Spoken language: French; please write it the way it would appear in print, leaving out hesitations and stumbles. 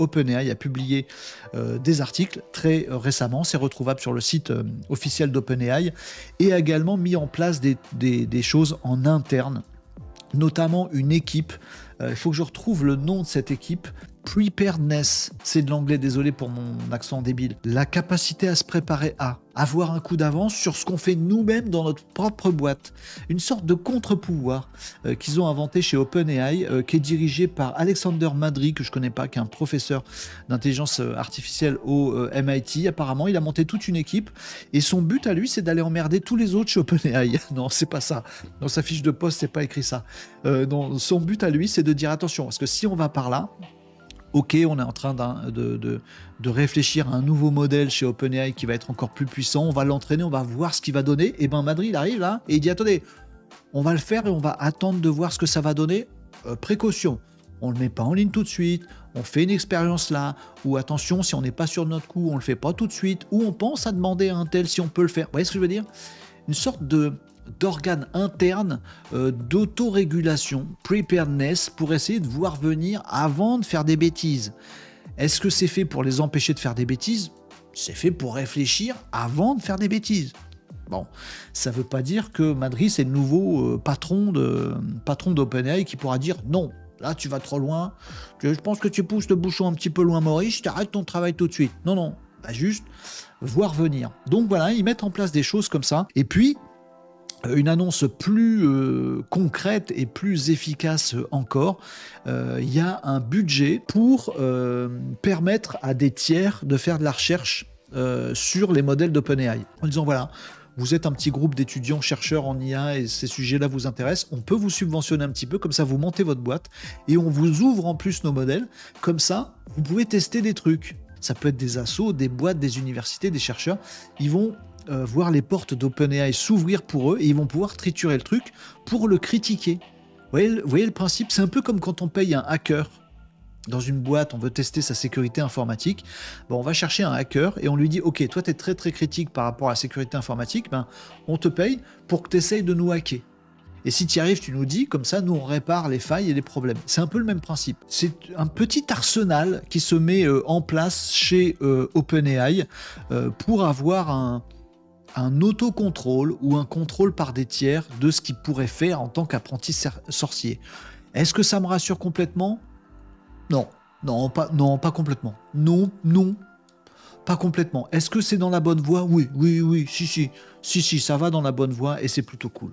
OpenAI a publié des articles très récemment, c'est retrouvable sur le site officiel d'OpenAI, et a également mis en place des choses en interne, notamment une équipe, il faut que je retrouve le nom de cette équipe, Preparedness, c'est de l'anglais, désolé pour mon accent débile, la capacité à se préparer à avoir un coup d'avance sur ce qu'on fait nous-mêmes dans notre propre boîte. Une sorte de contre-pouvoir qu'ils ont inventé chez OpenAI, qui est dirigé par Aleksander Mądry, que je ne connais pas, qui est un professeur d'intelligence artificielle au MIT. Apparemment, il a monté toute une équipe et son but à lui, c'est d'aller emmerder tous les autres chez OpenAI. Non, c'est pas ça. Dans sa fiche de poste, c'est pas écrit ça. Non, son but à lui, c'est de dire attention, parce que si on va par là, ok, on est en train de réfléchir à un nouveau modèle chez OpenAI qui va être encore plus puissant. On va l'entraîner, on va voir ce qu'il va donner. Et ben Mądry, il arrive là et il dit attendez, on va le faire et on va attendre de voir ce que ça va donner. Précaution, on ne le met pas en ligne tout de suite. On fait une expérience là. Ou attention, si on n'est pas sûr de notre coup, on ne le fait pas tout de suite. Ou on pense à demander à un tel si on peut le faire. Vous voyez ce que je veux dire? Une sorte d'organes internes d'autorégulation, preparedness, pour essayer de voir venir avant de faire des bêtises. Est-ce que c'est fait pour les empêcher de faire des bêtises? C'est fait pour réfléchir avant de faire des bêtises. Bon, ça ne veut pas dire que Mądry, c'est le nouveau patron d'OpenAI qui pourra dire non, là tu vas trop loin, je pense que tu pousses le bouchon un petit peu loin, Maurice, t'arrêtes ton travail tout de suite. Non, non, bah juste voir venir. Donc voilà, ils mettent en place des choses comme ça. Et puis, une annonce plus concrète et plus efficace encore, il y a un budget pour permettre à des tiers de faire de la recherche sur les modèles d'OpenAI. En disant voilà, vous êtes un petit groupe d'étudiants chercheurs en IA et ces sujets-là vous intéressent, on peut vous subventionner un petit peu, comme ça vous montez votre boîte et on vous ouvre en plus nos modèles, comme ça vous pouvez tester des trucs. Ça peut être des assos, des boîtes, des universités, des chercheurs, ils vont voir les portes d'OpenAI s'ouvrir pour eux et ils vont pouvoir triturer le truc pour le critiquer. Vous voyez le principe? C'est un peu comme quand on paye un hacker dans une boîte, on veut tester sa sécurité informatique. Bon, on va chercher un hacker et on lui dit « Ok, toi, tu es très très critique par rapport à la sécurité informatique, ben, on te paye pour que tu essayes de nous hacker. Et si tu y arrives, tu nous dis, comme ça, nous, on répare les failles et les problèmes. » C'est un peu le même principe. C'est un petit arsenal qui se met en place chez OpenAI pour avoir un autocontrôle ou un contrôle par des tiers de ce qu'il pourrait faire en tant qu'apprenti sorcier. Est-ce que ça me rassure complètement? Non, non, pas complètement. Non, pas complètement. Est-ce que c'est dans la bonne voie? Oui, si, ça va dans la bonne voie et c'est plutôt cool.